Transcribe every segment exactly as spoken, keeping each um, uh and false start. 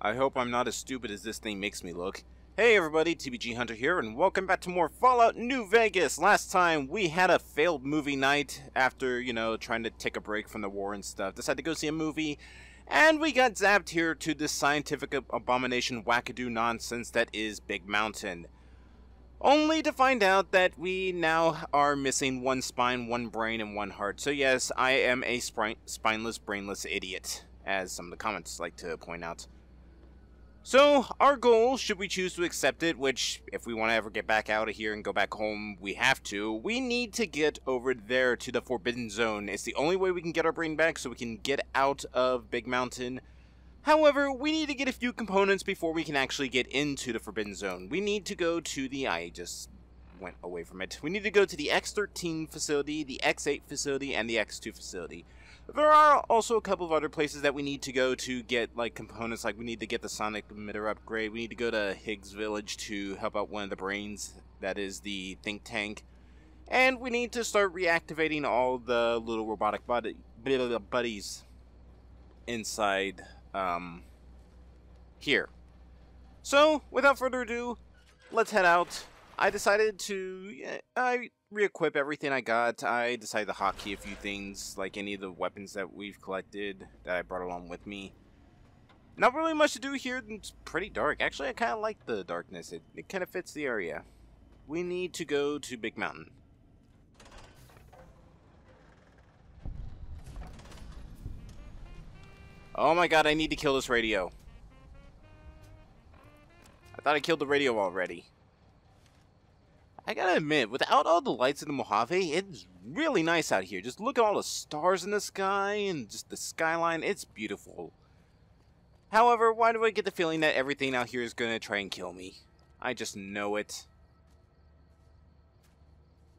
I hope I'm not as stupid as this thing makes me look. Hey everybody, T B G Hunter here, and welcome back to more Fallout New Vegas! Last time we had a failed movie night after, you know, trying to take a break from the war and stuff. Decided to go see a movie, and we got zapped here to this scientific abomination wackadoo nonsense that is Big Mountain. Only to find out that we now are missing one spine, one brain, and one heart. So yes, I am a spineless, brainless idiot, as some of the comments like to point out. So, our goal, should we choose to accept it, which, if we want to ever get back out of here and go back home, we have to, we need to get over there to the Forbidden Zone. It's the only way we can get our brain back so we can get out of Big Mountain. However, we need to get a few components before we can actually get into the Forbidden Zone. We need to go to the... I just went away from it. We need to go to the X thirteen facility, the X eight facility, and the X two facility. There are also a couple of other places that we need to go to get, like, components. Like, we need to get the sonic emitter upgrade. We need to go to Higgs Village to help out one of the brains. That is the Think Tank. And we need to start reactivating all the little robotic buddy buddies inside, um, here. So, without further ado, let's head out. I decided to... I... Re-equip everything I got. I decided to hotkey a few things, like any of the weapons that we've collected that I brought along with me. Not really much to do here. It's pretty dark. Actually, I kind of like the darkness. It, it kind of fits the area. We need to go to Big Mountain. Oh my god, I need to kill this radio. I thought I killed the radio already. I gotta admit, without all the lights in the Mojave, it's really nice out here. Just look at all the stars in the sky and just the skyline. It's beautiful. However, why do I get the feeling that everything out here is gonna try and kill me? I just know it.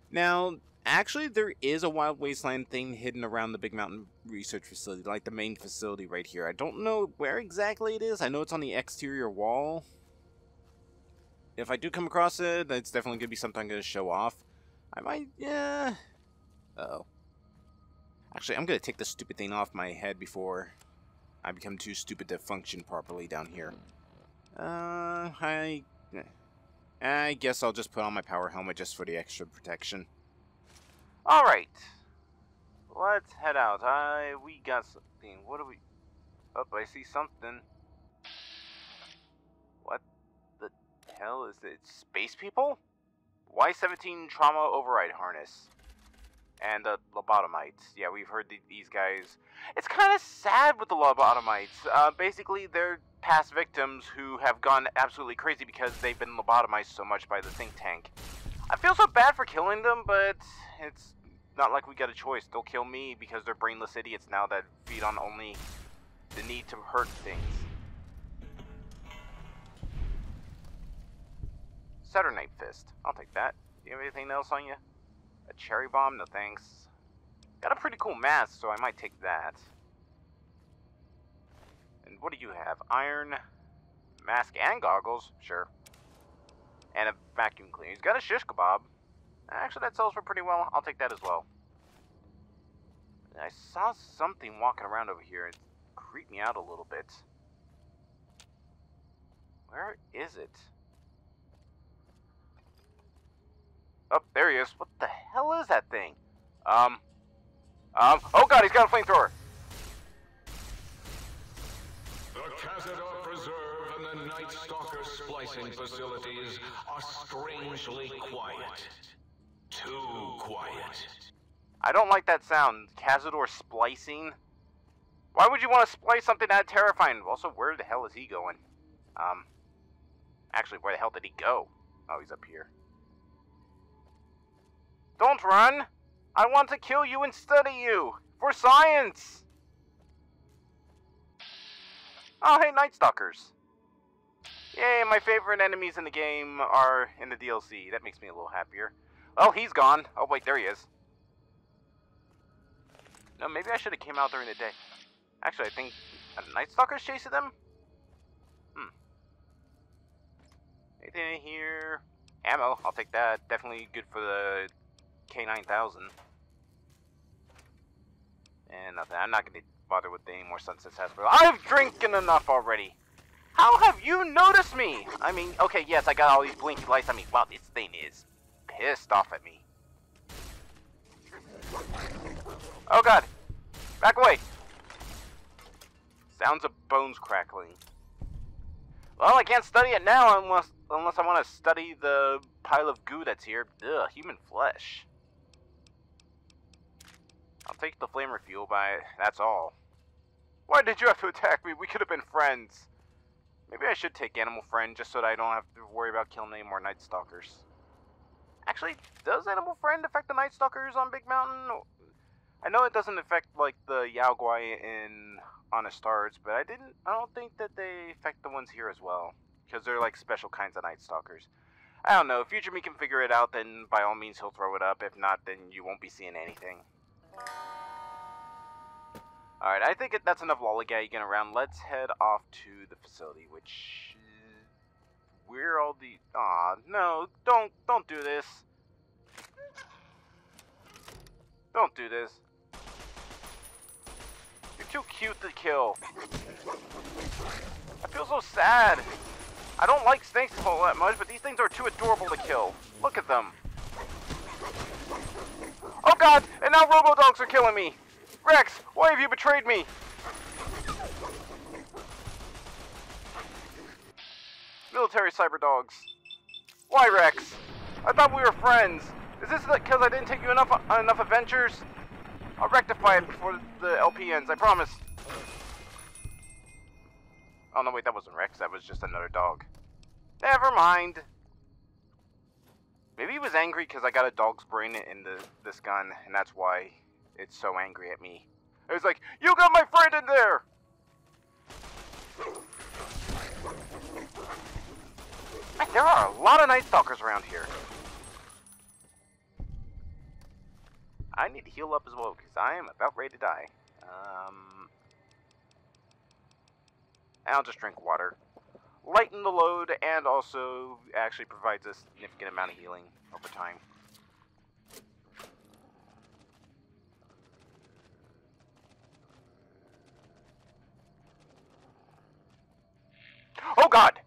Now, actually, there is a wild wasteland thing hidden around the Big Mountain Research Facility, like the main facility right here. I don't know where exactly it is. I know it's on the exterior wall. If I do come across it, it's definitely going to be something I'm going to show off. I might, yeah... Uh-oh. Actually, I'm going to take this stupid thing off my head before I become too stupid to function properly down here. Uh, I... I guess I'll just put on my power helmet just for the extra protection. Alright. Let's head out. I... We got something. What do we... Oh, I see something. Hell is it? Space people? Y seventeen trauma override harness. And the lobotomites. Yeah, we've heard th these guys. It's kind of sad with the lobotomites. Uh, basically, they're past victims who have gone absolutely crazy because they've been lobotomized so much by the Think Tank. I feel so bad for killing them, but it's not like we got a choice. They'll kill me because they're brainless idiots now that feed on only the need to hurt things. Saturnite Fist. I'll take that. Do you have anything else on you? A cherry bomb? No thanks. Got a pretty cool mask, so I might take that. And what do you have? Iron, mask, and goggles? Sure. And a vacuum cleaner. He's got a shish kebab. Actually, that sells for pretty well. I'll take that as well. I saw something walking around over here. It creeped me out a little bit. Where is it? Oh, there he is. What the hell is that thing? Um, um, oh god, he's got a flamethrower! The Cazador Preserve and the Nightstalkers splicing facilities are strangely quiet. Too quiet. I don't like that sound. Cazador splicing? Why would you want to splice something that terrifying? Also, where the hell is he going? Um, actually, where the hell did he go? Oh, he's up here. Don't run! I want to kill you and study you! For science! Oh, hey, Nightstalkers! Yay, my favorite enemies in the game are in the D L C. That makes me a little happier. Well, he's gone. Oh, wait, there he is. No, maybe I should have came out during the day. Actually, I think... Are the Nightstalkers chasing them? Hmm. Anything in here? Ammo, I'll take that. Definitely good for the... K nine thousand. And nothing. I'm not going to bother with any more Sunset Sarsaparilla. I've drinking enough already. How have you noticed me? I mean, okay, yes, I got all these blinking lights. I mean, wow, this thing is pissed off at me. Oh god. Back away. Sounds of bones crackling. Well, I can't study it now unless unless I want to study the pile of goo that's here. Ugh, human flesh. I'll take the flame refuel, but that's all. Why did you have to attack me? We could have been friends. Maybe I should take Animal Friend just so that I don't have to worry about killing any more Nightstalkers. Actually, does Animal Friend affect the Nightstalkers on Big Mountain? I know it doesn't affect like the Yao Guai in Honest Stars, but I didn't. I don't think that they affect the ones here as well, because they're like special kinds of Nightstalkers. I don't know. If future me can figure it out, then by all means he'll throw it up. If not, then you won't be seeing anything. Alright, I think that's enough lollygagging around. Let's head off to the facility, which... We're all the... Aw, no, don't, don't do this. Don't do this. You're too cute to kill. I feel so sad. I don't like snakes all that much, but these things are too adorable to kill. Look at them. Oh god, and now robo-dogs are killing me. Rex, why have you betrayed me? Military cyber dogs. Why, Rex? I thought we were friends. Is this because I didn't take you enough on enough adventures? I'll rectify it before the L P ends, I promise. Oh no, wait, that wasn't Rex. That was just another dog. Never mind. Maybe he was angry because I got a dog's brain in the, this gun, and that's why... It's so angry at me. It was like, you got my friend in there! Man, there are a lot of Nightstalkers around here. I need to heal up as well, because I am about ready to die. Um, I'll just drink water. Lighten the load, and also actually provides a significant amount of healing over time. Oh god!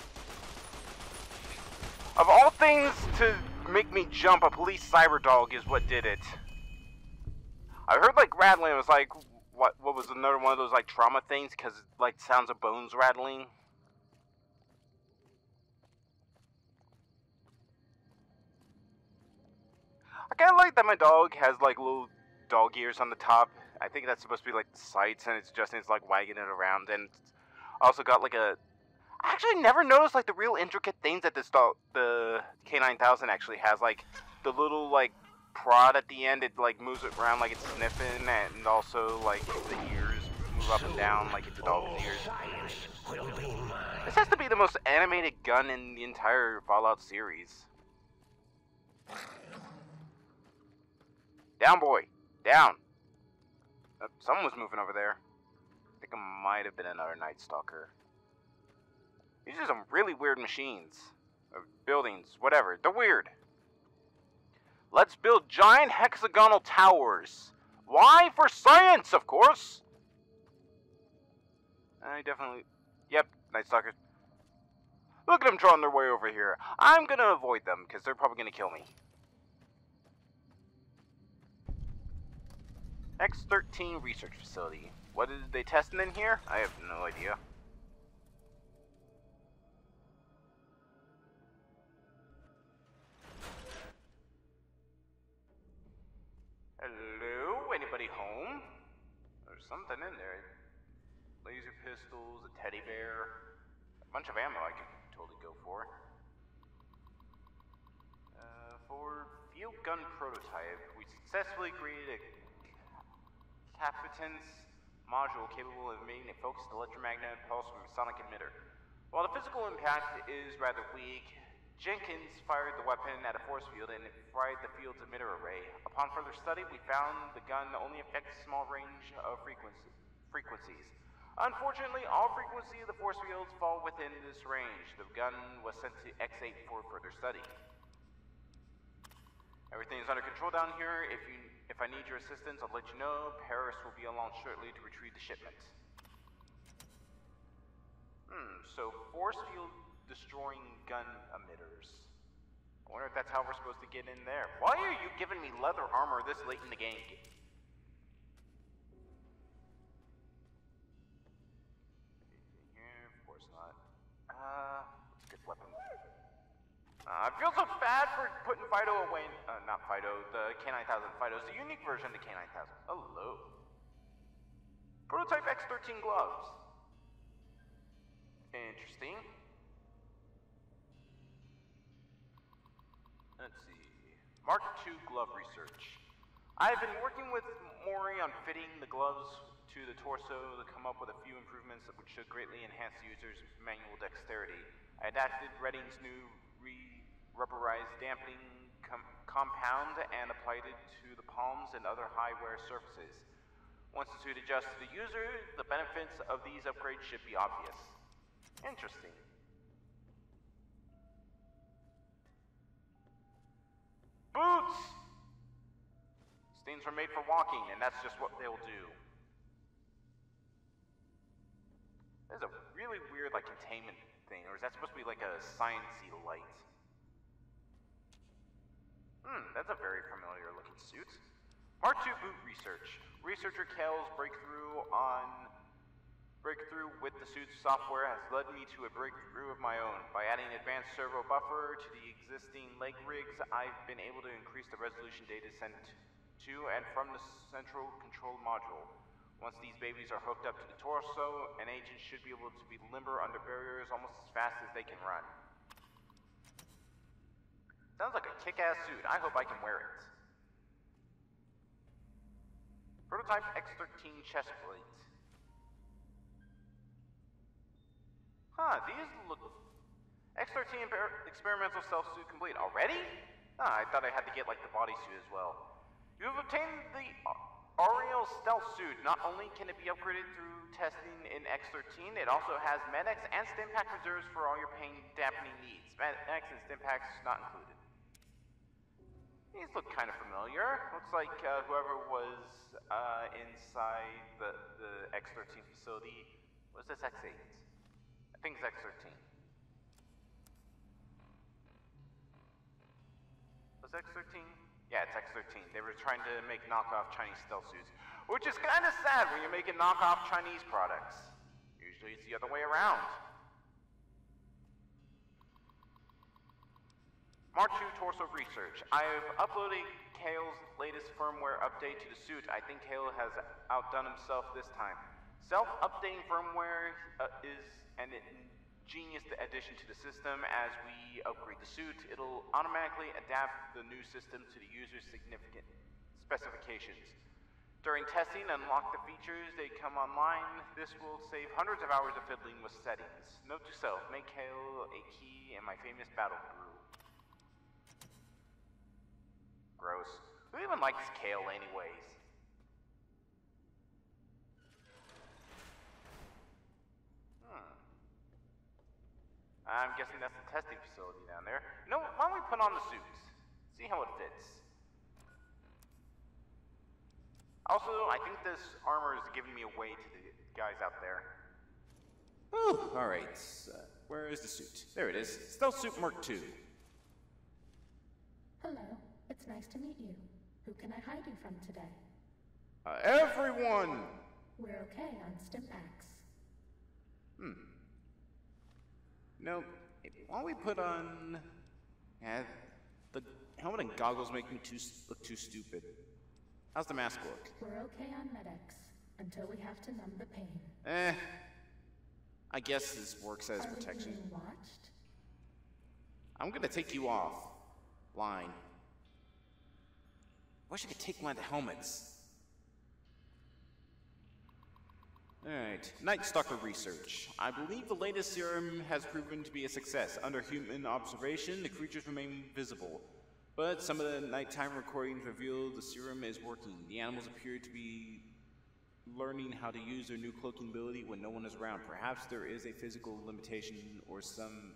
Of all things to make me jump, a police cyber dog is what did it. I heard like rattling. It was like what? What was another one of those like trauma things? Cause like sounds of bones rattling. I kind of like that my dog has like little dog ears on the top. I think that's supposed to be like the sights, and it's just it's like wagging it around, and it's also got like a. I actually never noticed like the real intricate things that this dog, the K nine thousand actually has, like the little like prod at the end. It like moves it around like it's sniffing, and also like the ears move up and down like it's a dog's ears. This has to be the most animated gun in the entire Fallout series. Down, boy, down. Uh, someone was moving over there. I think it might have been another Nightstalker. These are some really weird machines, or buildings, whatever. They're weird. Let's build giant hexagonal towers. Why? For science, of course. I definitely... Yep, Nightstalkers. Look at them drawing their way over here. I'm going to avoid them, because they're probably going to kill me. X thirteen research facility. What are they testing in here? I have no idea. Hello? Anybody home? There's something in there. Laser pistols, a teddy bear, a bunch of ammo I could totally go for. Uh, for field gun prototype, we successfully created a capacitance module capable of making a focused electromagnetic pulse from a sonic emitter. While the physical impact is rather weak, Jenkins fired the weapon at a force field and it fried the field's emitter array. Upon further study, we found the gun only affects a small range of frequency, frequencies. Unfortunately, all frequencies of the force fields fall within this range. The gun was sent to X eight for further study. Everything is under control down here. If you, if I need your assistance, I'll let you know. Paris will be along shortly to retrieve the shipment. Hmm, so four force field destroying gun emitters. I wonder if that's how we're supposed to get in there. Why are you giving me leather armor this late in the game? Of course not. Uh, let's get weapons. Uh, I feel so bad for putting Fido away. Uh, not Fido, the K nine thousand. Fido's the unique version of the K nine thousand. Hello. Prototype X thirteen gloves. Interesting. Let's see. Mark two glove research. I've been working with Mori on fitting the gloves to the torso to come up with a few improvements which should greatly enhance the user's manual dexterity. I adapted Redding's new re-rubberized dampening com compound and applied it to the palms and other high-wear surfaces. Once the suit adjusts to the user, the benefits of these upgrades should be obvious. Interesting. Boots! These things are made for walking, and that's just what they'll do. There's a really weird, like, containment thing, or is that supposed to be like a science-y light? Hmm, that's a very familiar looking suit. Mark two boot research. Researcher Kale's breakthrough on breakthrough with the suit's software has led me to a breakthrough of my own. By adding advanced servo buffer to the existing leg rigs, I've been able to increase the resolution data sent to and from the central control module. Once these babies are hooked up to the torso, an agent should be able to be limber under barriers almost as fast as they can run. Sounds like a kick-ass suit. I hope I can wear it. Prototype X thirteen chest plate. Huh, these look... X thirteen experimental self-suit complete. Already? Ah, I thought I had to get, like, the bodysuit as well. You have obtained the Aureal Stealth Suit. Not only can it be upgraded through testing in X thirteen, it also has Medex and Stimpack reserves for all your pain dampening needs. Medex and Stimpacks not included. These look kind of familiar. Looks like uh, whoever was uh, inside the, the X thirteen facility... Was this X eight? I think it's X thirteen. Was X thirteen? Yeah, it's X thirteen. They were trying to make knockoff Chinese stealth suits, which is kind of sad when you're making knockoff Chinese products. Usually it's the other way around. Mark two Torso Research. I've uploaded Kale's latest firmware update to the suit. I think Kale has outdone himself this time. Self-updating firmware uh, is an ingenious addition to the system. As we upgrade the suit, it'll automatically adapt the new system to the user's significant specifications. During testing, unlock the features, they come online. This will save hundreds of hours of fiddling with settings. Note to self, make Hale a key in my famous battle brew. Gross. Who even likes kale anyways? Hmm. I'm guessing that's the testing facility down there. You know what? Why don't we put on the suits? See how it fits. Also, I think this armor is giving me away to the guys out there. Ooh, alright. Uh, where is the suit? There it is. Stealth Suit Mark two. Hello. It's nice to meet you. Who can I hide you from today? Uh, everyone! We're okay on Stimpaks. Hmm. No, why don't we put on... Yeah, the helmet and goggles make me too, look too stupid. How's the mask look? We're okay on Medex, until we have to numb the pain. Eh. I guess this works as Are protection. Are we being watched? I'm gonna take you off. Line. Wish I could take one of the helmets. Alright, Nightstalker research. I believe the latest serum has proven to be a success. Under human observation, the creatures remain visible. But some of the nighttime recordings reveal the serum is working. The animals appear to be learning how to use their new cloaking ability when no one is around. Perhaps there is a physical limitation or some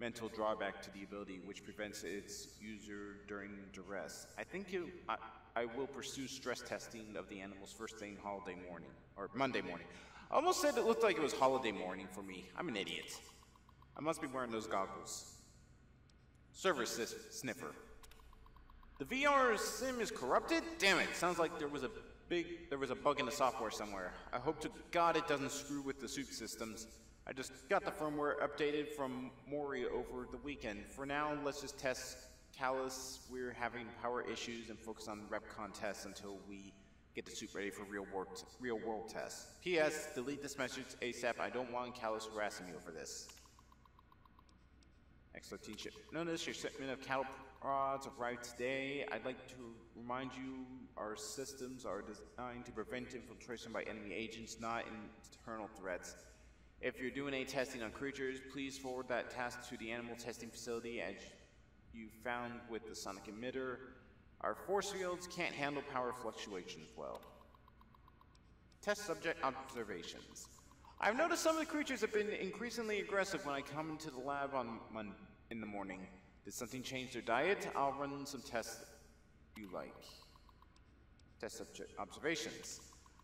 mental drawback to the ability which prevents its user during duress. I think you, I, I will pursue stress testing of the animals first thing holiday morning, or Monday morning. I almost said it looked like it was holiday morning for me. I'm an idiot. I must be wearing those goggles. Server sniffer. The V R sim is corrupted? Damn it, sounds like there was a big, there was a bug in the software somewhere. I hope to God it doesn't screw with the soup systems. I just got the firmware updated from Mori over the weekend. For now, let's just test Callus. We're having power issues and focus on Repcon tests until we get the soup ready for real world, real world tests. P S. Delete this message ASAP. I don't want Callus harassing me over this. X thirteen ship. Notice your shipment of cattle rods arrived today. I'd like to remind you our systems are designed to prevent infiltration by enemy agents, not internal threats. If you're doing A testing on creatures, please forward that task to the animal testing facility as you found with the sonic emitter. Our force fields can't handle power fluctuations well. Test subject observations. I've noticed some of the creatures have been increasingly aggressive when I come into the lab on Monday in the morning. Did something change their diet? I'll run some tests you like. Test subject observations.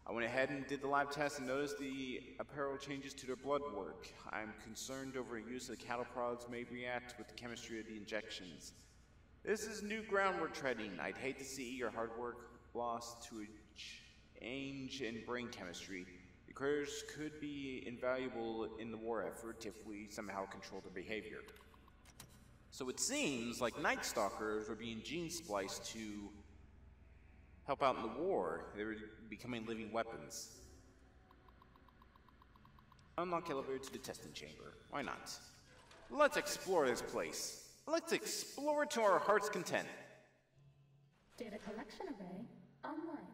I went ahead and did the lab test and noticed the apparel changes to their blood work. I'm concerned over use of the cattle prods may react with the chemistry of the injections. This is new ground we're treading. I'd hate to see your hard work lost to a change in brain chemistry. The critters could be invaluable in the war effort if we somehow control their behavior. So it seems like Nightstalkers were being gene spliced to help out in the war. They were becoming living weapons. Unlock elevator to the testing chamber. Why not? Let's explore this place. Let's explore to our heart's content. Data collection array online.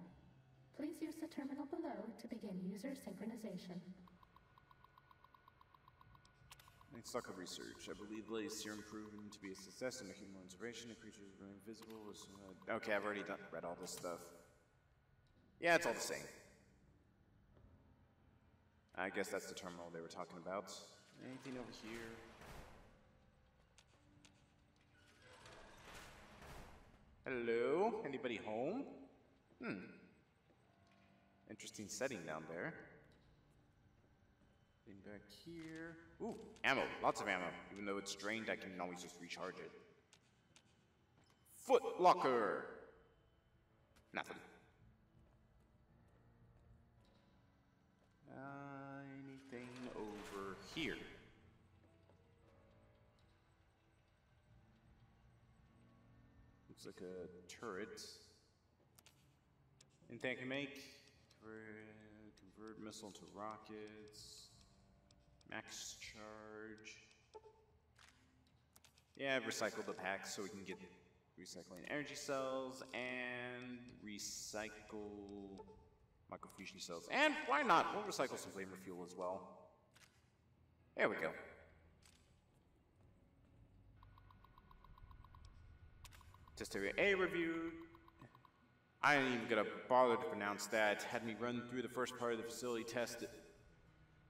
Please use the terminal below to begin user synchronization. Nightstalker research. I believe the latest serum proven to be a success in the human observation. The creatures were invisible. Was, uh, okay, I've already done, read all this stuff. Yeah, it's all the same. I guess that's the terminal they were talking about. Anything over here? Hello? Anybody home? Hmm. Interesting setting down there. Back here. Ooh, ammo. Lots of ammo. Even though it's drained, I can always just recharge it. Foot locker. Nothing. Uh, anything over here? Looks like a turret. Anything I can make? Convert, convert missile to rockets. Max charge. Yeah, I've recycled the packs so we can get recycling energy cells and recycle microfusion cells. And why not? We'll recycle some flavor fuel as well. There we go. Test area A review. I ain't even gonna bother to pronounce that. Had me run through the first part of the facility test.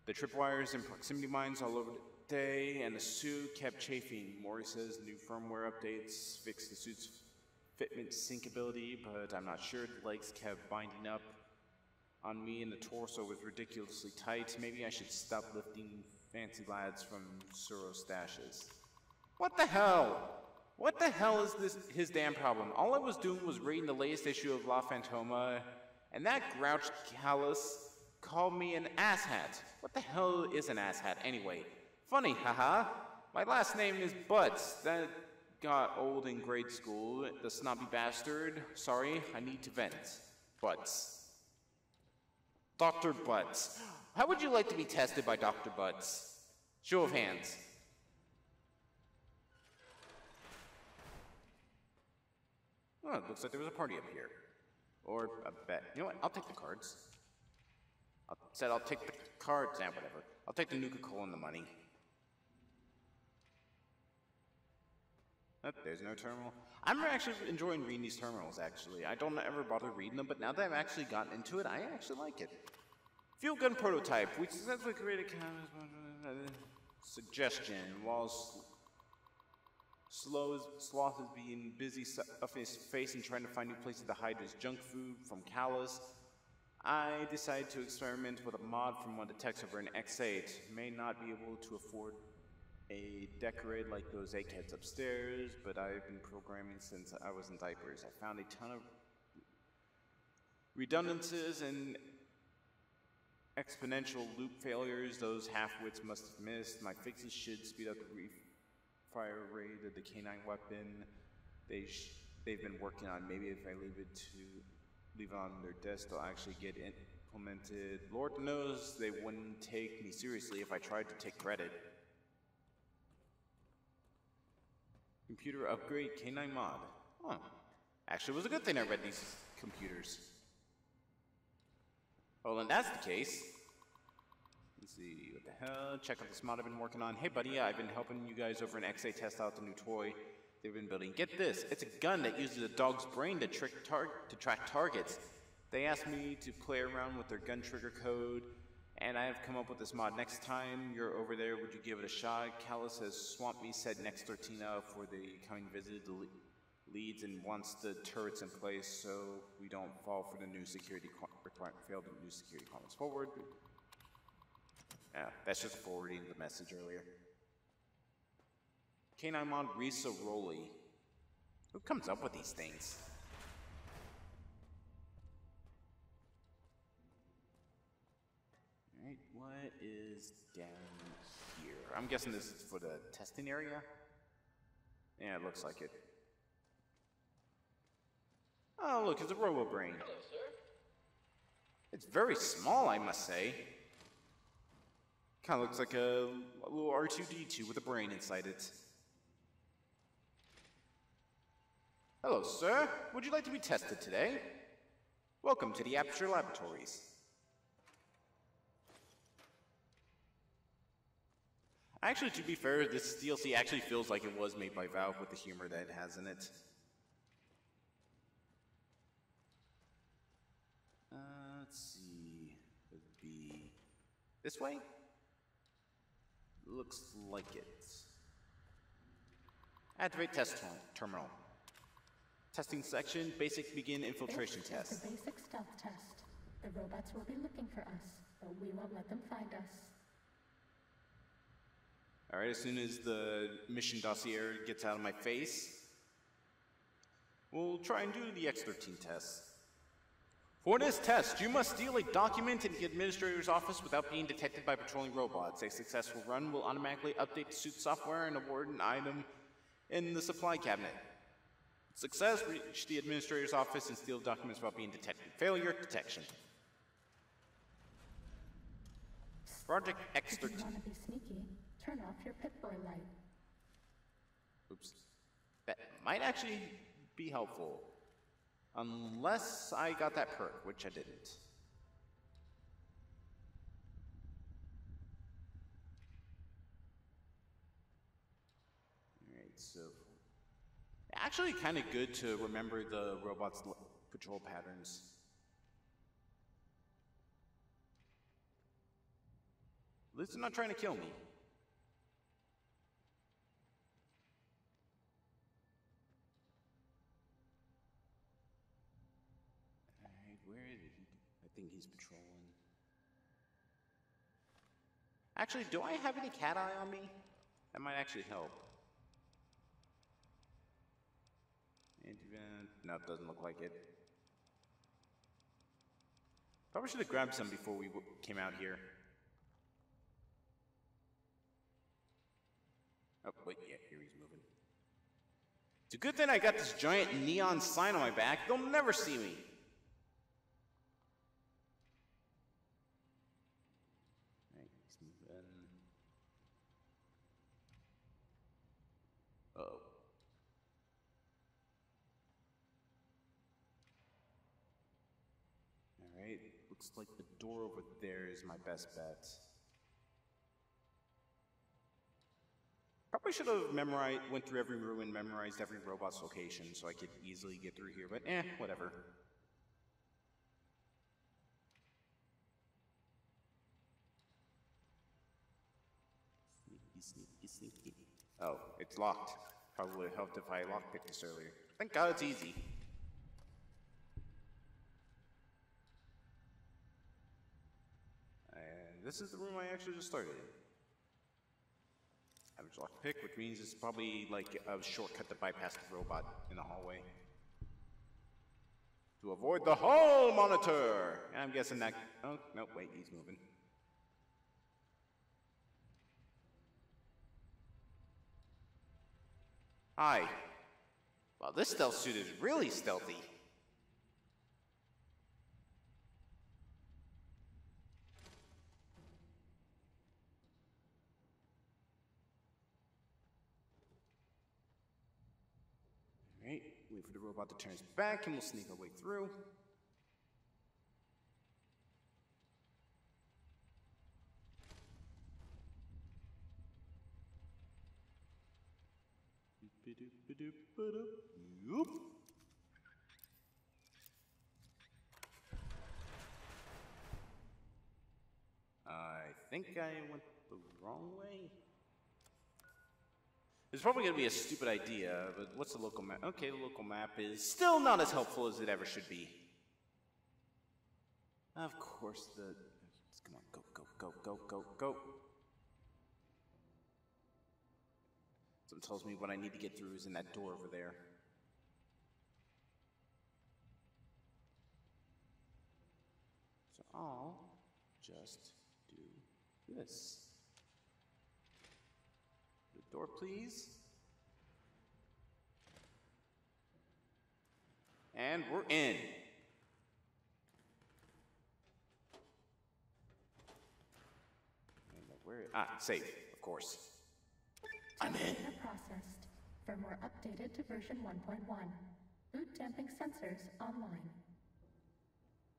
The tripwires and proximity mines all over the day, and the suit kept chafing. Mori says new firmware updates fix the suit's fitment syncability, but I'm not sure. The legs kept binding up on me, and the torso was ridiculously tight. Maybe I should stop lifting fancy lads from Suro stashes. What the hell? What the hell is this? His damn problem? All I was doing was reading the latest issue of La Fantoma, and that grouched Callus called me an asshat. What the hell is an asshat anyway? Funny, haha. My last name is Butts. That got old in grade school. The snobby bastard. Sorry, I need to vent. Butts. Doctor Butts. How would you like to be tested by Doctor Butts? Show of hands. Oh, it looks like there was a party up here. Or a bet. You know what? I'll take the cards. I said I'll take the cards and whatever. I'll take the Nuka-Cola and the money. Oh, there's no terminal. I'm actually enjoying reading these terminals, actually. I don't ever bother reading them, but now that I've actually gotten into it, I actually like it. Fuel gun prototype. We successfully created a suggestion. While slow as Sloth is being busy stuffing his face and trying to find new places to hide his junk food from Callus, I decided to experiment with a mod from one of the techs over an X eight. May not be able to afford a decorate like those eggheads upstairs, but I've been programming since I was in diapers. I found a ton of redundancies and exponential loop failures those half-wits must have missed. My fixes should speed up the refire rate of the K nine weapon they sh they've been working on. Maybe if I leave it to leave it on their desk, they'll actually get implemented. Lord knows they wouldn't take me seriously if I tried to take credit. Computer upgrade K nine mod. Huh. Actually, it was a good thing I read these computers. Well, then that's the case. Let's see, what the hell? Check out this mod I've been working on. Hey, buddy, yeah, I've been helping you guys over in X eight test out the new toy they've been building. Get this, it's a gun that uses a dog's brain to, trick tar to track targets. They asked me to play around with their gun trigger code, and I have come up with this mod. Next time you're over there, would you give it a shot? Callus has swamped me, said X thirteen up for the coming visit to Le Leeds and wants the turrets in place so we don't fall for the new security requirement, failed the new security comments forward. Yeah, that's just forwarding the message earlier. K nine mod Risa Roli. Who comes up with these things? Alright, what is down here? I'm guessing this is for the testing area? Yeah, it looks like it. Oh, look, it's a robo-brain. Hello, sir. It's very small, I must say. Kind of looks like a, a little R two D two with a brain inside it. Hello, sir. Would you like to be tested today? Welcome to the Aperture Laboratories. Actually, to be fair, this D L C actually feels like it was made by Valve with the humor that it has in it. Uh, let's see. It would be this way? Looks like it. Activate test terminal. Testing section, basic begin infiltration test. This is a basic stealth test. The robots will be looking for us, but we won't let them find us. All right, as soon as the mission dossier gets out of my face, we'll try and do the X thirteen test. For this test, you must steal a document in the administrator's office without being detected by patrolling robots. A successful run will automatically update the suit software and award an item in the supply cabinet. Success, reach the administrator's office and steal documents without being detected. Failure, detection. Project X thirteen. If you want to be sneaky, turn off your Pip-Boy light. Oops. That might actually be helpful. Unless I got that perk, which I didn't. Alright, so... Actually kind of good to remember the robot's patrol patterns. At least they're not trying to kill me. Where is he? I think he's patrolling. Actually, do I have any cat eye on me? That might actually help. Anti-vent. No, it doesn't look like it. Probably should have grabbed some before we w came out here. Oh, wait, yeah, here he's moving. It's a good thing I got this giant neon sign on my back. They'll never see me. Uh-oh. Alright, looks like the door over there is my best bet. Probably should have memorized, went through every room and memorized every robot's location so I could easily get through here, but eh, whatever. Sneaky, sneaky, sneaky. Oh, it's locked. Probably would have helped if I lockpicked this earlier. Thank God it's easy. And this is the room I actually just started in. There's lockpick, which means it's probably like a shortcut to bypass the robot in the hallway. To avoid the hall monitor! And I'm guessing that... Oh, no, wait, he's moving. Hi. Wow, this stealth suit is really stealthy. Alright, wait for the robot to turn its back and we'll sneak our way through. I think I went the wrong way. It's probably going to be a stupid idea, but what's the local map? Okay, the local map is still not as helpful as it ever should be. Of course the... Come on, go, go, go, go, go, go. Something tells me what I need to get through is in that door over there. So I'll just do this. The door, please. And we're in. And where, ah, save, of course. I'm in. Processed. Firmware updated to version one point one. Boot damping sensors online.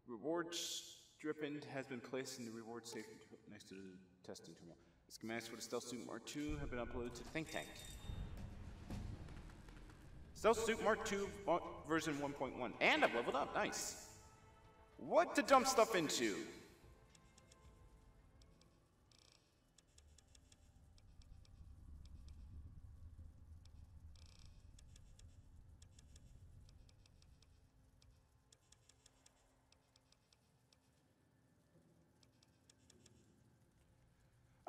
Reward stripend has been placed in the reward safe next to the testing terminal. Schematics for the Stealth Suit Mark two have been uploaded to Think Tank. Stealth Suit Mark two version one point one. And I've leveled up. Nice. What to dump stuff into?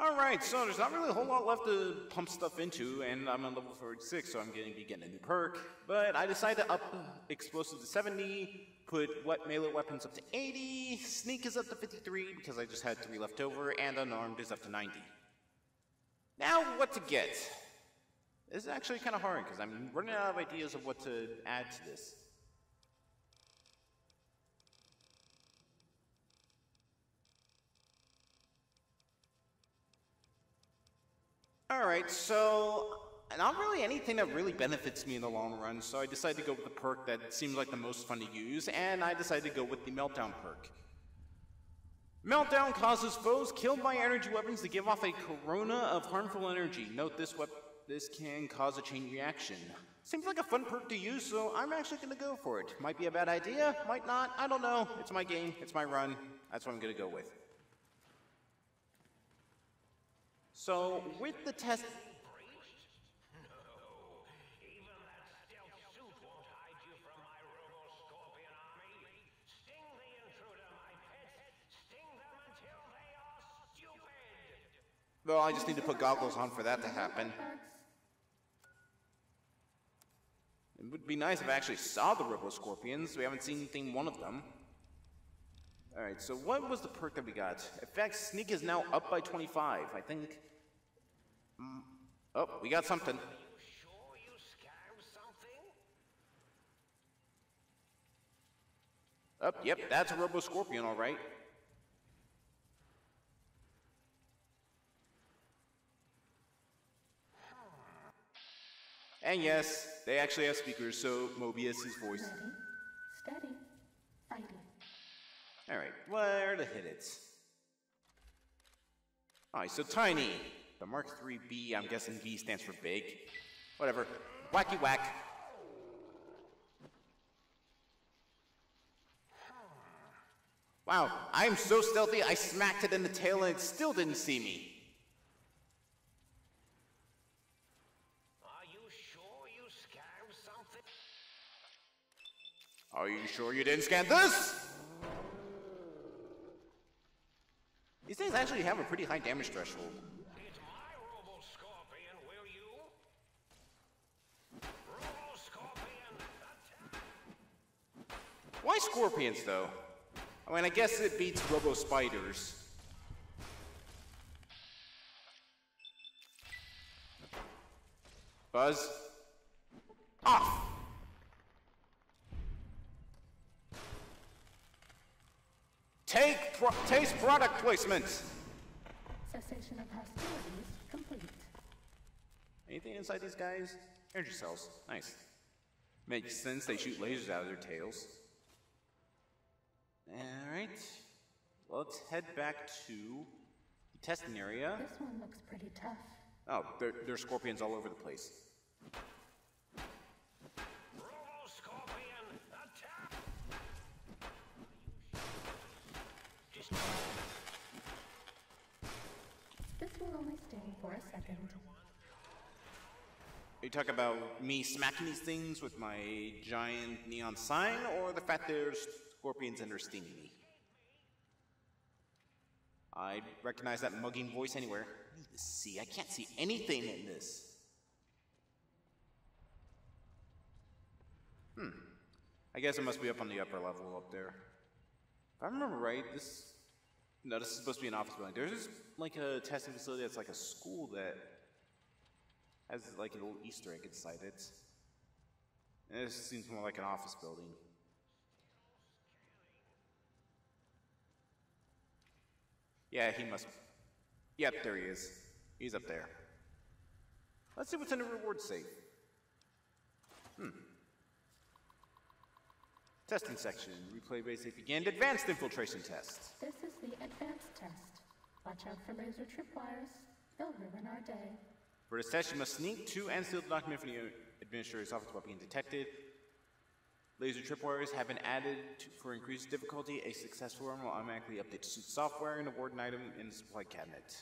Alright, so there's not really a whole lot left to pump stuff into, and I'm on level forty-six, so I'm going to be getting a new perk. But I decided to up explosives to seventy, put what melee weapons up to eighty, sneak is up to fifty-three, because I just had three left over, and unarmed is up to ninety. Now, what to get? This is actually kind of hard, because I'm running out of ideas of what to add to this. Alright, so not really anything that really benefits me in the long run, so I decided to go with the perk that seems like the most fun to use, and I decided to go with the Meltdown perk. Meltdown causes foes killed by energy weapons to give off a corona of harmful energy. Note this wep- this can cause a chain reaction. Seems like a fun perk to use, so I'm actually going to go for it. Might be a bad idea, might not, I don't know. It's my game, it's my run, that's what I'm going to go with. So, with the test... No. Even that stealth suit won't hide you from my robo-scorpion army. Sting the intruder, my pets. Sting them until they are stupid. Well, I just need to put goggles on for that to happen. It would be nice if I actually saw the robo-scorpions. We haven't seen anything one of them. Alright, so what was the perk that we got? Effects, sneak is now up by twenty-five, I think. Mm. Oh, we got something. Are you sure you scanned something? Oh, yep, that's a Robo-Scorpion, alright. And yes, they actually have speakers, so Mobius is voice. Steady, steady, fighting. Alright, where to hit it? Alright, so Tiny. The Mark three B, I'm guessing B stands for big. Whatever. Wacky whack. Wow, I'm so stealthy, I smacked it in the tail and it still didn't see me. Are you sure you scanned something? Are you sure you didn't scan this? These things actually have a pretty high damage threshold. It's my Robo-Scorpion. We'll scorpions, though. I mean, I guess it beats Robo Spiders. Buzz. Off! Take pro taste product placement! Cessation of hostilities complete. Anything inside these guys? Energy cells. Nice. Makes sense they shoot lasers out of their tails. Alright. Let's head back to the testing area. This one looks pretty tough. Oh, there, there are scorpions all over the place. Robo Scorpion, attack! This will only stay for a second. Are you talking about me smacking these things with my giant neon sign, or the fact there's scorpions and they're stinging me? I recognize that mugging voice anywhere. I need to see. I can't see anything in this. Hmm. I guess it must be up on the upper level up there. If I remember right, this... No, this is supposed to be an office building. There's like a testing facility that's like a school that has like a little Easter egg inside it. And this seems more like an office building. Yeah, he must... Yep, there he is. He's up there. Let's see what's in the reward safe. Hmm. Testing section. Replay base safe again. Advanced infiltration test. This is the advanced test. Watch out for laser tripwires. They'll ruin our day. For this test, you must sneak to and steal the document from the administrator's office while being detected. Laser tripwires have been added to, for increased difficulty. A successful run will automatically update suit software and award an item in the supply cabinet.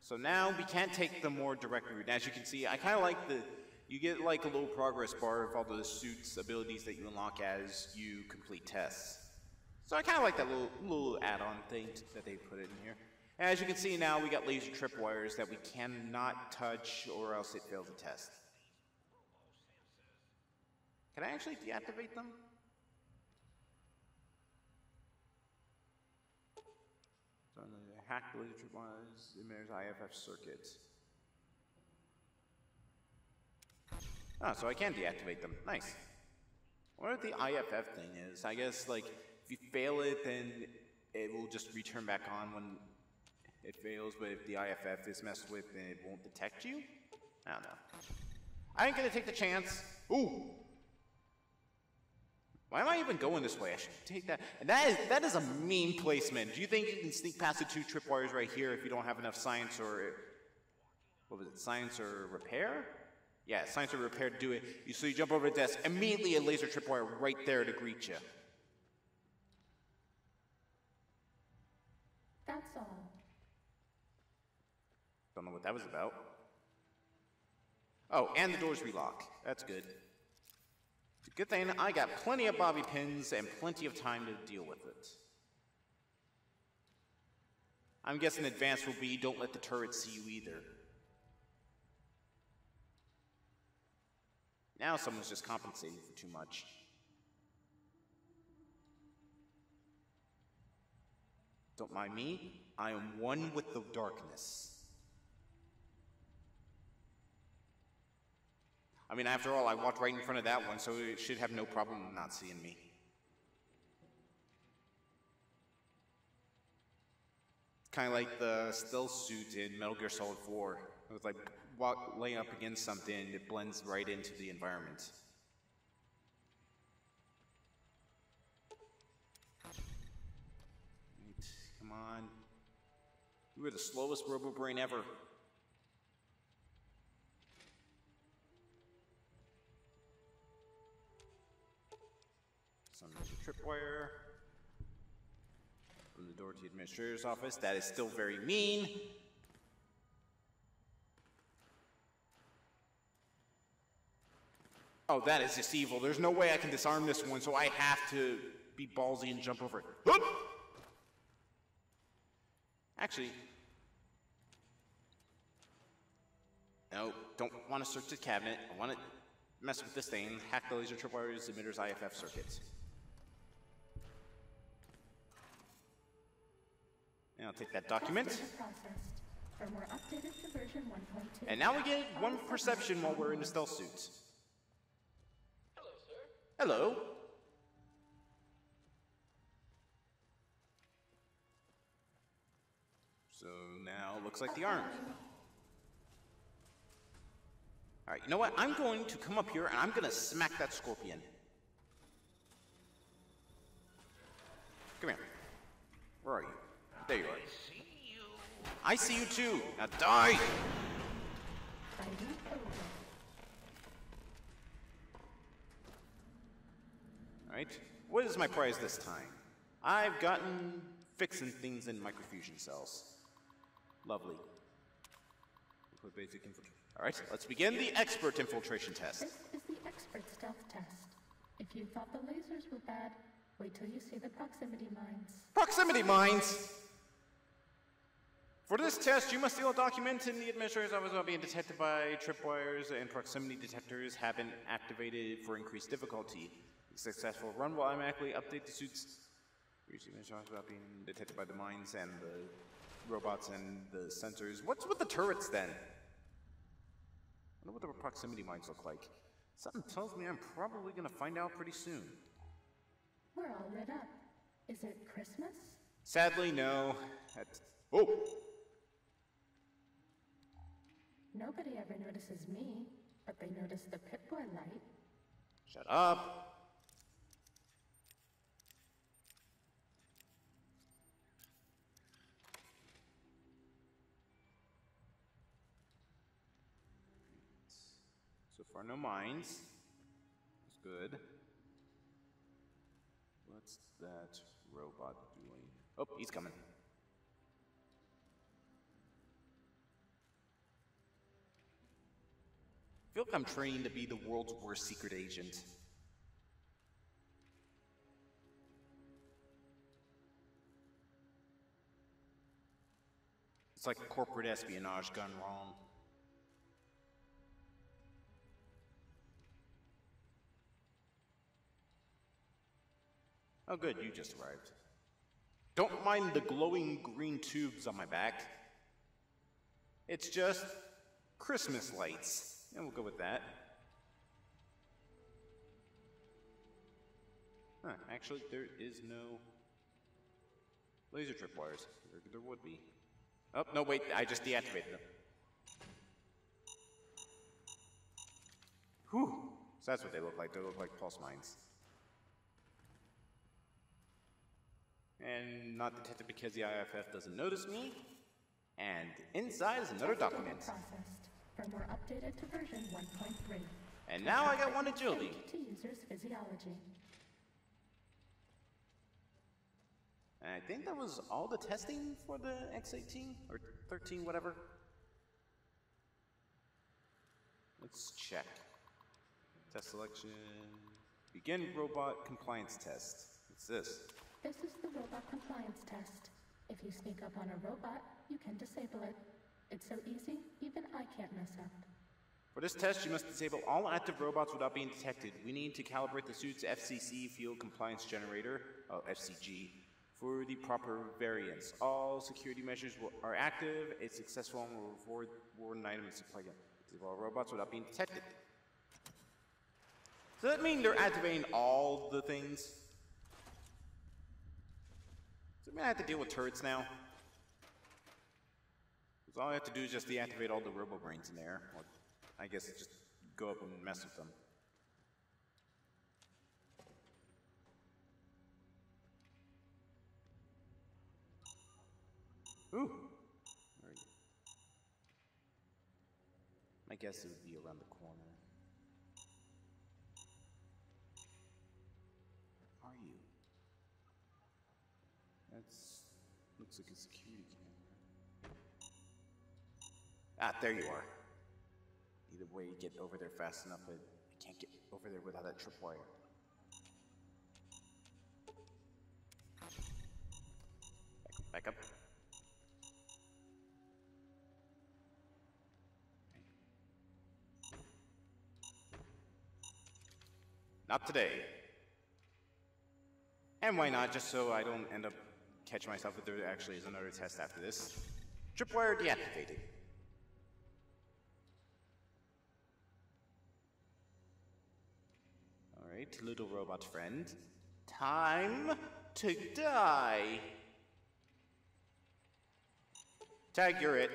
So now we can't take the more direct route. And as you can see, I kind of like the... You get like a little progress bar of all the suits' abilities that you unlock as you complete tests. So I kind of like that little, little add-on thing that they put in here. As you can see now, we got laser tripwires that we cannot touch or else it failed the test. Can I actually deactivate them? So I'm going to hack the laser tripwires in there's I F F circuit. Ah, so I can deactivate them. Nice. I wonder what the I F F thing is. I guess, like, if you fail it, then it will just return back on when... It fails, but if the I F F is messed with, then it won't detect you? I don't know. I ain't gonna take the chance. Ooh! Why am I even going this way? I should take that. And that is, that is a mean placement. Do you think you can sneak past the two tripwires right here if you don't have enough science or... What was it? Science or repair? Yeah, science or repair to do it. You, so you jump over the desk, immediately a laser tripwire right there to greet you. That's all. Don't know what that was about. Oh, and the doors relock. That's good. Good thing I got plenty of bobby pins and plenty of time to deal with it. I'm guessing advance will be don't let the turret see you either. Now someone's just compensating for too much. Don't mind me. I am one with the darkness. I mean, after all, I walked right in front of that one, so it should have no problem not seeing me. It's kind of like the stealth suit in Metal Gear Solid four. It was like walk, laying up against something, it blends right into the environment. Right, come on. You were the slowest RoboBrain ever. Some tripwire. Open the door to the administrator's office. That is still very mean. Oh, that is just evil. There's no way I can disarm this one, so I have to be ballsy and jump over it. Oop! Actually. No, don't want to search the cabinet. I want to mess with this thing, hack the laser tripwires, emitters, I F F circuits. And I'll take that document. And now we get one perception while we're in the stealth suit. Hello, sir. Hello. So now it looks like the arm. Alright, you know what? I'm going to come up here and I'm going to smack that scorpion. Come here. Where are you? There you are. I see you too. Now die! Alright. What is my prize this time? I've gotten fixing things in microfusion cells. Lovely. Put basic infiltration. Alright, let's begin the expert infiltration test. This is the expert stealth test. If you thought the lasers were bad, wait till you see the proximity mines. Proximity mines! For this test, you must steal a document in the administrator's office while being detected by tripwires and proximity detectors have been activated for increased difficulty. A successful run will automatically update the suit's about being detected by the mines and the robots and the sensors. What's with the turrets then? I wonder what the proximity mines look like. Something tells me I'm probably gonna find out pretty soon. We're all lit up. Is it Christmas? Sadly, no. That's... Oh! Nobody ever notices me, but they notice the Pip-Boy light. Shut up! So far, no mines. That's good. What's that robot doing? Oh, he's coming. I feel like I'm trained to be the world's worst secret agent. It's like corporate espionage gone wrong. Oh good, you just arrived. Don't mind the glowing green tubes on my back. It's just Christmas lights. And we'll go with that. Huh, actually there is no laser tripwires. There, there would be. Oh, no wait, I just deactivated them. Whew, so that's what they look like. They look like pulse mines. And not detected because the I F F doesn't notice me. And inside is another document. From more updated to version one point three. And now I got one agility. To user's physiology. And I think that was all the testing for the X eighteen or thirteen, whatever. Let's check. Test selection. Begin robot compliance test. What's this? This is the robot compliance test. If you sneak up on a robot, you can disable it. It's so easy, even I can't mess up. For this test, you must disable all active robots without being detected. We need to calibrate the suit's F C C field compliance generator, oh, F C G, for the proper variance. All security measures will, are active. It's successful and will reward an item in supply. Disable all robots without being detected. Does that mean they're activating all the things? Does it mean I have to deal with turrets now? So all I have to do is just deactivate all the robo-brains in there. Or I guess just go up and mess with them. Ooh! Where are you? My guess it would be around the corner. Where are you? That's... looks like a security camera. Ah, there you are. Either way, you get over there fast enough, but I can't get over there without that tripwire. Back, back up. Not today. And why not, just so I don't end up catching myself if there actually is another test after this. Tripwire deactivated. Alright, little robot friend. Time to die! Tag, you're it.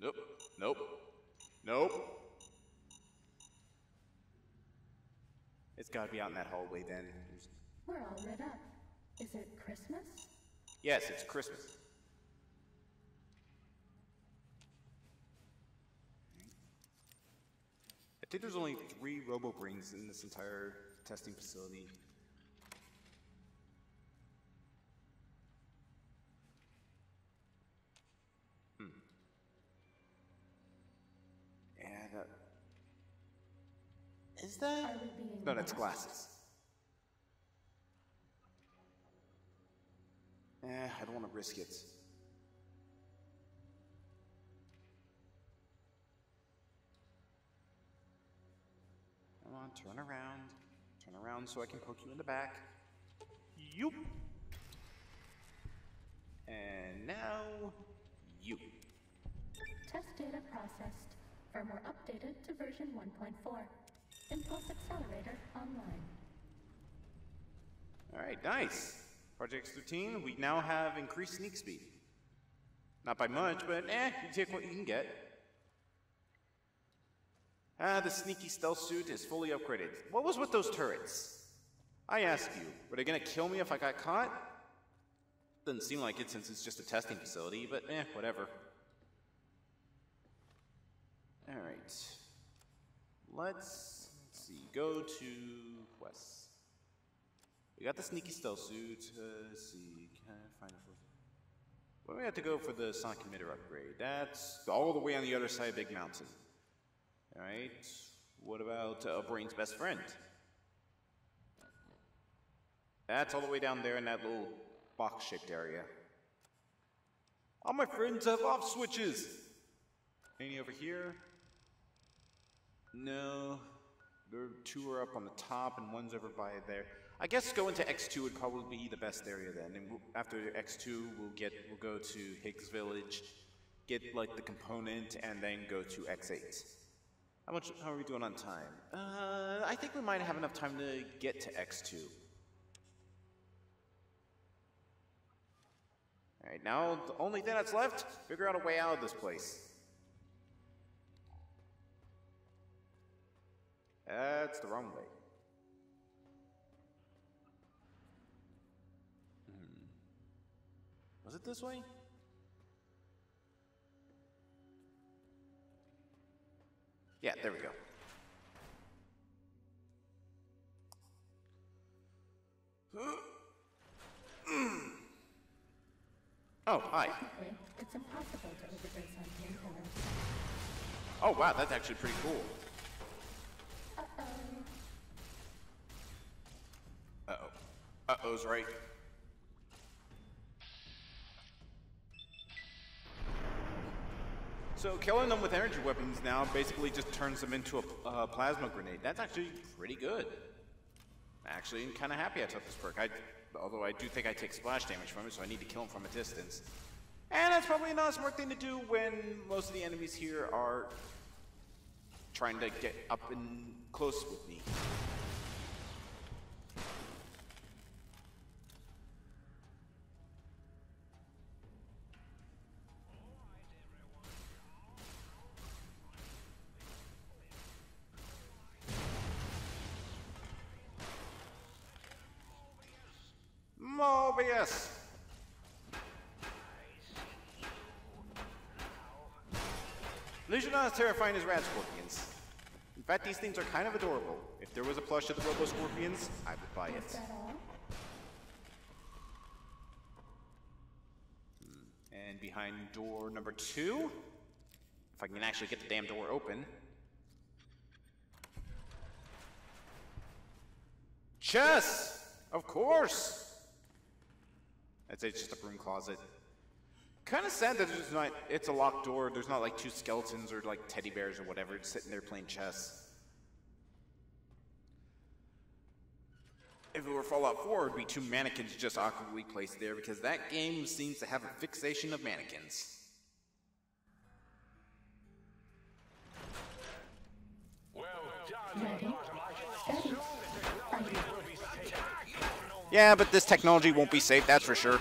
Nope. Nope. Nope. It's gotta be out in that hallway then. We're all lit up. Is it Christmas? Yes, it's Christmas. I think there's only three RoboBrains in this entire testing facility. Hmm. And, uh, is that? No, that's glasses. Eh, I don't want to risk it. Come on, turn around. Turn around so I can poke you in the back. Yoop! And now, you. Test data processed. Firmware updated to version one point four. Impulse accelerator online. Alright, nice! Project X thirteen, we now have increased sneak speed. Not by much, but eh, you take what you can get. Ah, the sneaky stealth suit is fully upgraded. What was with those turrets? I ask you, were they gonna kill me if I got caught? Doesn't seem like it since it's just a testing facility, but eh, whatever. Alright, let's, let's see, go to quests. We got the sneaky stealth suit, uh, let's see, can I find a fourth? What do we have to go for the sonic emitter upgrade? That's all the way on the other side of Big Mountain. Alright, what about uh, Brain's best friend? That's all the way down there in that little box-shaped area. All my friends have off switches! Any over here? No. There are two are up on the top and one's over by there. I guess going to X two would probably be the best area then. And we'll, after X two, we'll get we'll go to Higgs Village, get like the component, and then go to X eight. How much? How are we doing on time? Uh, I think we might have enough time to get to X two. All right. Now the only thing that's left: figure out a way out of this place. That's the wrong way. Hmm. Was it this way? Yeah, there we go. Oh, hi. It's impossible to overdo something. Oh, wow, that's actually pretty cool. Uh-oh. Uh-oh's right. So killing them with energy weapons now basically just turns them into a uh, plasma grenade. That's actually pretty good. Actually, I'm kind of happy I took this perk. I, although I do think I take splash damage from it, so I need to kill him from a distance. And that's probably not a smart thing to do when most of the enemies here are trying to get up and close with me. Mobius! These are not as terrifying as rat scorpions. In fact, these things are kind of adorable. If there was a plush of the robo scorpions, I would buy it. Hmm. And behind door number two, if I can actually get the damn door open. Chess! Of course! I'd say it's just a broom closet. Kind of sad that it's not, it's a locked door. There's not like two skeletons or like teddy bears or whatever just sitting there playing chess. If it were Fallout four, it would be two mannequins just awkwardly placed there because that game seems to have a fixation of mannequins. Well done. Yeah, but this technology won't be safe, that's for sure.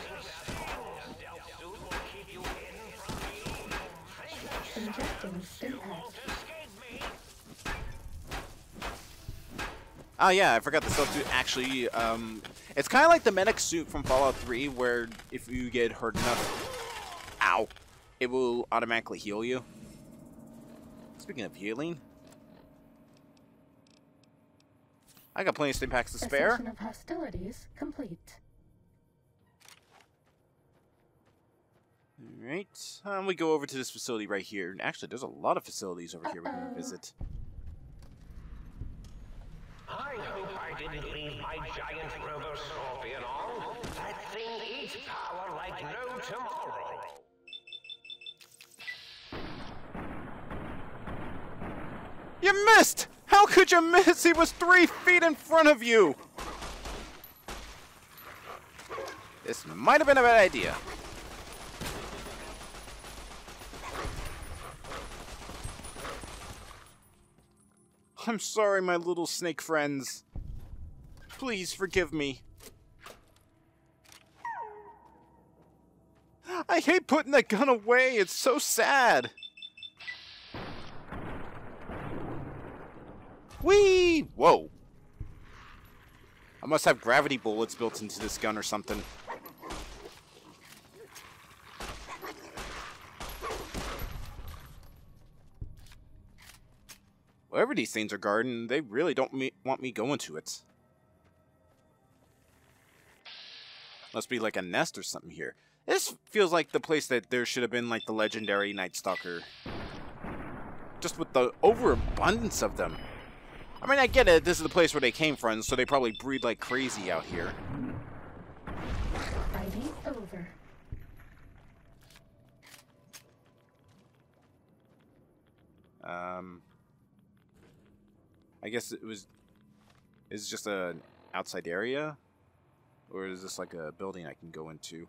Oh yeah, I forgot the stealth suit actually, um, it's kind of like the medic suit from Fallout three where if you get hurt enough, ow, it will automatically heal you. Speaking of healing, I got plenty of stim packs to spare. Cessation of hostilities complete. Alright, um, we go over to this facility right here. Actually, there's a lot of facilities over here we can visit. I hope I didn't leave my giant robo-scorpion on. That thing eats power like no tomorrow. You missed! How could you miss? He was three feet in front of you! This might have been a bad idea. I'm sorry, my little snake friends. Please forgive me. I hate putting that gun away. It's so sad. Whee! Whoa. I must have gravity bullets built into this gun or something. Whatever these things are guarding, they really don't me want me going to it. Must be like a nest or something here. This feels like the place that there should have been like the legendary Nightstalker. Just with the overabundance of them. I mean, I get it, this is the place where they came from, so they probably breed like crazy out here. Fighting over. Um... I guess it was. Is it just an outside area? Or is this like a building I can go into?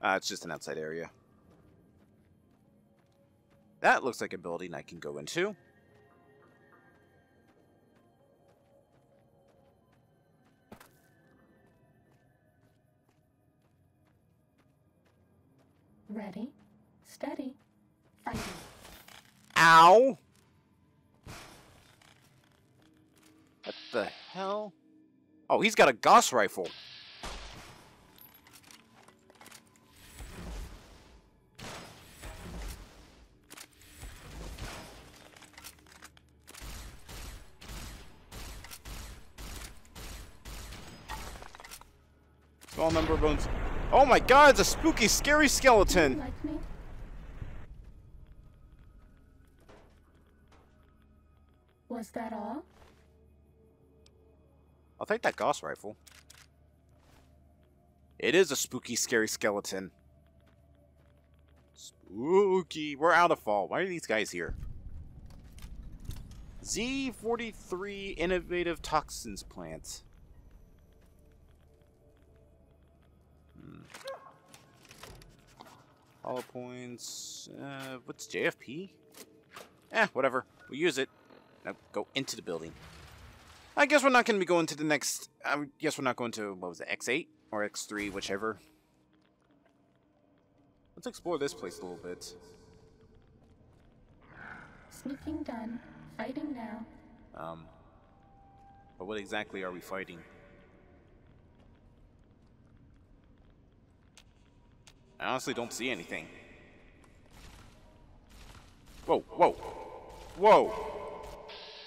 Ah, uh, it's just an outside area. That looks like a building I can go into. Ready, steady. Ow! What the hell? Oh, he's got a Gauss rifle. Small number of bones. Oh my god, it's a spooky, scary skeleton! Was that all? I'll take that Gauss rifle. It is a spooky, scary skeleton. Spooky. We're out of fall. Why are these guys here? Z forty-three Innovative Toxins Plant. Hmm. Hollow points. Uh, what's J F P? Eh, whatever. We use it. Now go into the building. I guess we're not going to be going to the next... I guess we're not going to, what was it, X eight? Or X three, whichever. Let's explore this place a little bit. Sneaking done. Fighting now. Um. But what exactly are we fighting? I honestly don't see anything. Whoa, whoa. Whoa.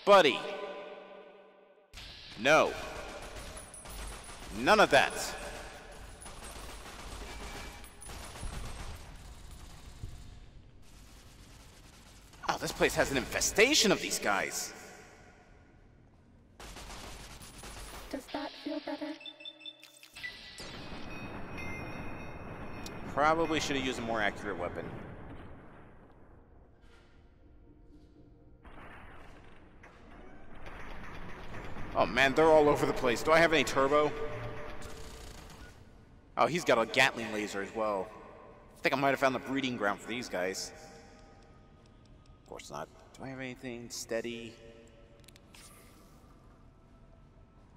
Buddy. No. None of that. Oh, this place has an infestation of these guys. Does that feel better? Probably should have used a more accurate weapon. Oh man, they're all over the place. Do I have any turbo? Oh, he's got a Gatling laser as well. I think I might have found the breeding ground for these guys. Of course not. Do I have anything steady?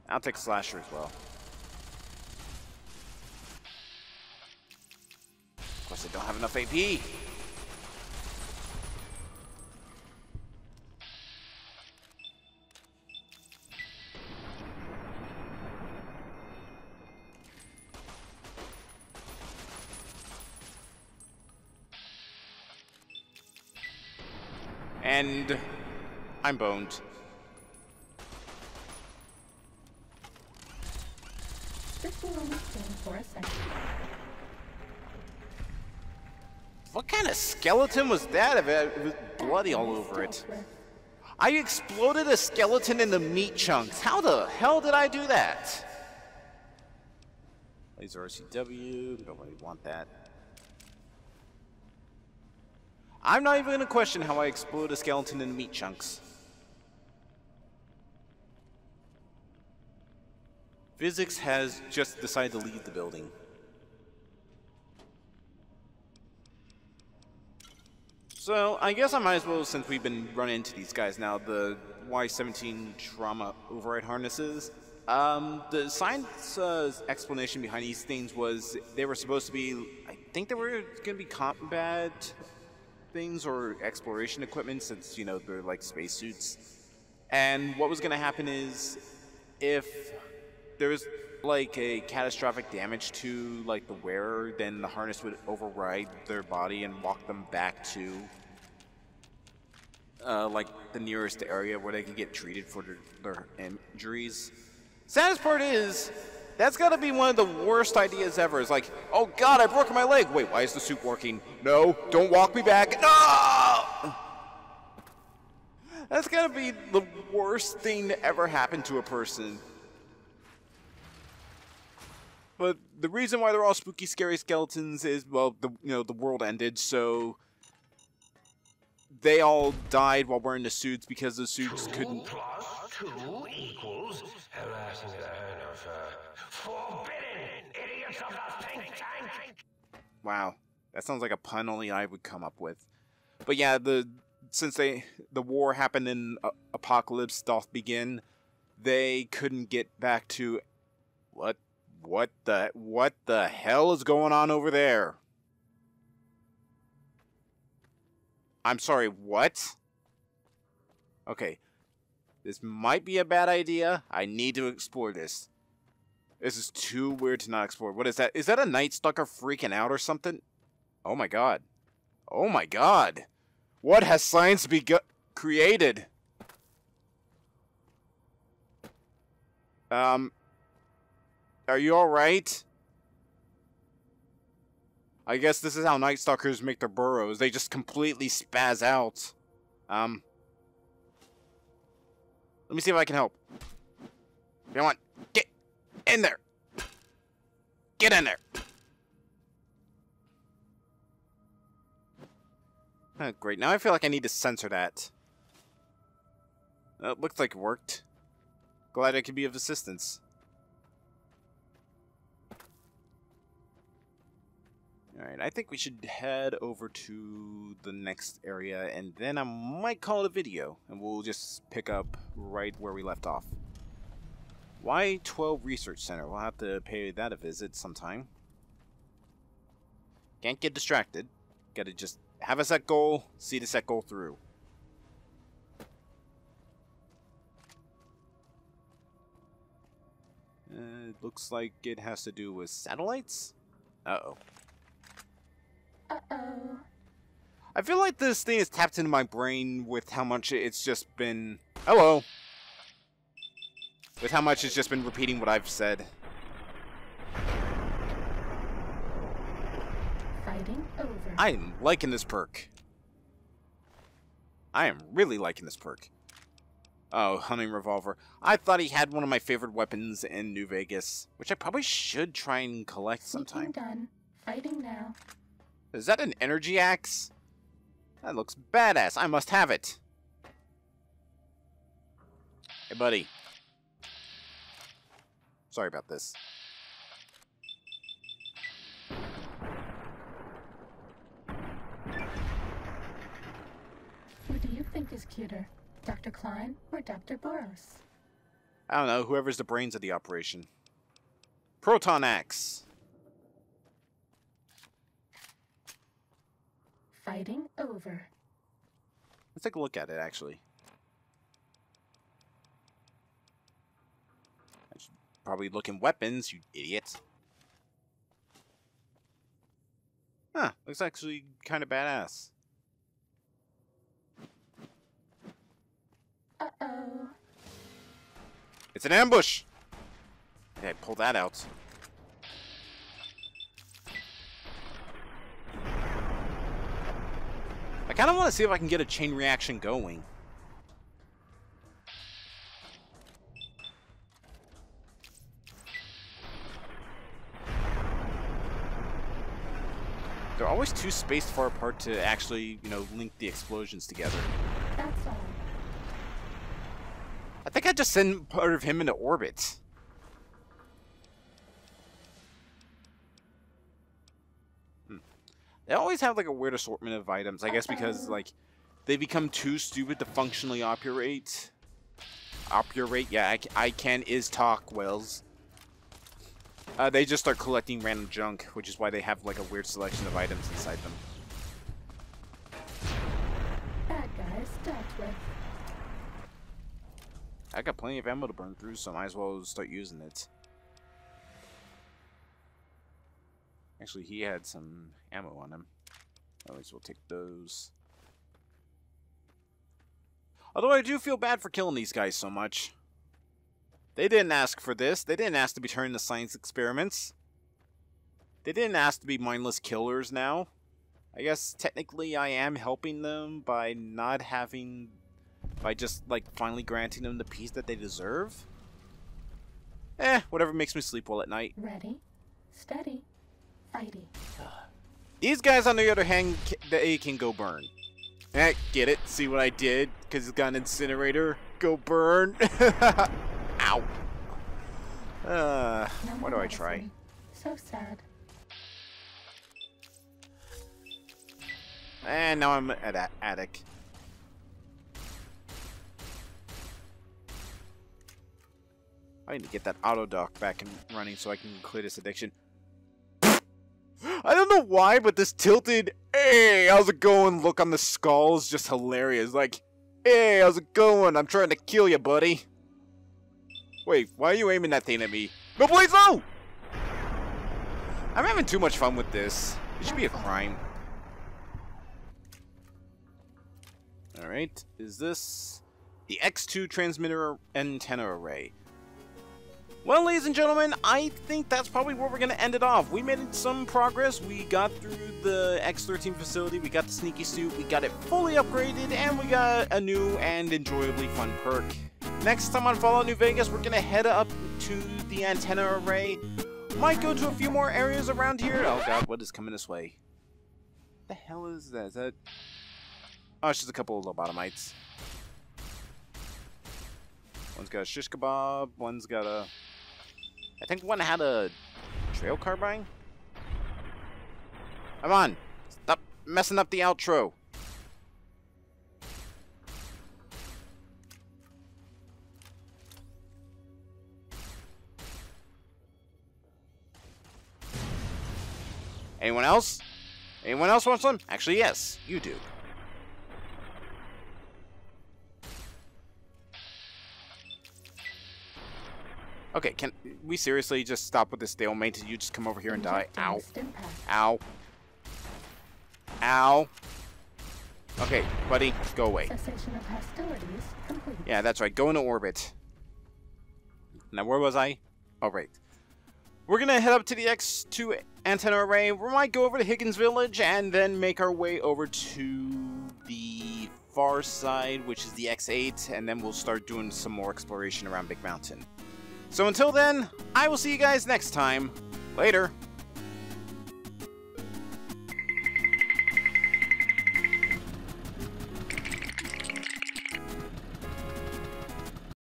I'll take Slasher as well. Of course, I don't have enough A P. And I'm boned. What kind of skeleton was that? If it was bloody all over it. I exploded a skeleton into meat chunks. How the hell did I do that? Laser R C W. Nobody want that. I'm not even going to question how I explode a skeleton into meat chunks. Physics has just decided to leave the building. So, I guess I might as well, since we've been running into these guys now, the Y seventeen trauma override harnesses. Um, the science uh, explanation behind these things was they were supposed to be, I think they were going to be combat things or exploration equipment, since, you know, they're like spacesuits. And what was going to happen is if there was like a catastrophic damage to like the wearer, then the harness would override their body and walk them back to uh, like the nearest area where they can get treated for their, their injuries. Saddest part is that's got to be one of the worst ideas ever. It's like, oh god, I broke my leg. Wait, why is the suit working? No, don't walk me back. No! That's got to be the worst thing to ever happen to a person. But the reason why they're all spooky, scary skeletons is, well, the, you know, the world ended, so they all died while wearing the suits because the suits two couldn't... two plus two equals harassing the end of, uh, forbidden idiots of the Think Tank. Wow, that sounds like a pun only I would come up with. But yeah, the since they the war happened and uh, apocalypse doth begin, they couldn't get back to what what the what the hell is going on over there? I'm sorry, what? Okay. This might be a bad idea. I need to explore this. This is too weird to not explore. What is that? Is that a Nightstalker freaking out or something? Oh my god. Oh my god. What has science begun created? Um... Are you alright? I guess this is how Nightstalkers make their burrows. They just completely spaz out. Um... Let me see if I can help. Come on. Get in there. Get in there. Oh, great. Now I feel like I need to censor that. That looks like it worked. Glad I could be of assistance. Alright, I think we should head over to the next area, and then I might call it a video, and we'll just pick up right where we left off. Y twelve Research Center. We'll have to pay that a visit sometime. Can't get distracted. Gotta just have a set goal, see the set goal through. Uh, it looks like it has to do with satellites? Uh-oh. Uh-oh. I feel like this thing is tapped into my brain with how much it's just been... Hello! With how much it's just been repeating what I've said. Fighting over. I am liking this perk. I am really liking this perk. Oh, hunting revolver. I thought he had one of my favorite weapons in New Vegas, which I probably should try and collect sometime. Done. Fighting now. Is that an energy axe? That looks badass. I must have it. Hey, buddy. Sorry about this. Who do you think is cuter, Doctor Klein or Doctor Burrows? I don't know. Whoever's the brains of the operation. Proton axe. Fighting over. Let's take a look at it, actually. I should probably look in weapons, you idiot. Huh, looks actually kind of badass. Uh-oh. It's an ambush! Okay, pull that out. I kind of want to see if I can get a chain reaction going. They're always too spaced far apart to actually, you know, link the explosions together. That's all. I think I just send part of him into orbit. They always have like a weird assortment of items, I guess because like they become too stupid to functionally operate. Operate, yeah, I, I can is talk, Wells. Uh, they just start collecting random junk, which is why they have like a weird selection of items inside them. Bad guys dealt with. I got plenty of ammo to burn through, so I might as well start using it. Actually, he had some ammo on him. At least we'll take those. Although I do feel bad for killing these guys so much. They didn't ask for this. They didn't ask to be turned into science experiments. They didn't ask to be mindless killers now. I guess technically I am helping them by not having... by just, like, finally granting them the peace that they deserve. Eh, whatever makes me sleep well at night. Ready, steady. Fighting. These guys, on the other hand, they can go burn. Eh, get it? See what I did? Because it's got an incinerator. Go burn. Ow. Uh, why do I try? So sad. And now I'm at an attic. I need to get that auto dock back and running so I can clear this addiction. I don't know why, but this tilted, hey, how's it going? Look on the skull is just hilarious. Like, hey, how's it going? I'm trying to kill you, buddy. Wait, why are you aiming that thing at me? No, please, no! I'm having too much fun with this. It should be a crime. Alright, is this the X two transmitter antenna array? Well, ladies and gentlemen, I think that's probably where we're going to end it off. We made some progress. We got through the X thirteen facility, we got the sneaky suit, we got it fully upgraded, and we got a new and enjoyably fun perk. Next time on Fallout New Vegas, we're going to head up to the antenna array. Might go to a few more areas around here. Oh god, what is coming this way? What the hell is that? Is that... oh, it's just a couple of lobotomites. One's got a shish kebab, one's got a... I think one had a trail carbine? Come on! Stop messing up the outro! Anyone else? Anyone else wants one? Actually, yes, you do. Okay, can we seriously just stop with this stalemate and you just come over here and die? Ow. Ow. Ow. Okay, buddy, go away. Yeah, that's right. Go into orbit. Now, where was I? Oh, right. We're going to head up to the X two antenna array. We might go over to Higgs Village and then make our way over to the far side, which is the X eight, and then we'll start doing some more exploration around Big Mountain. So until then, I will see you guys next time. Later.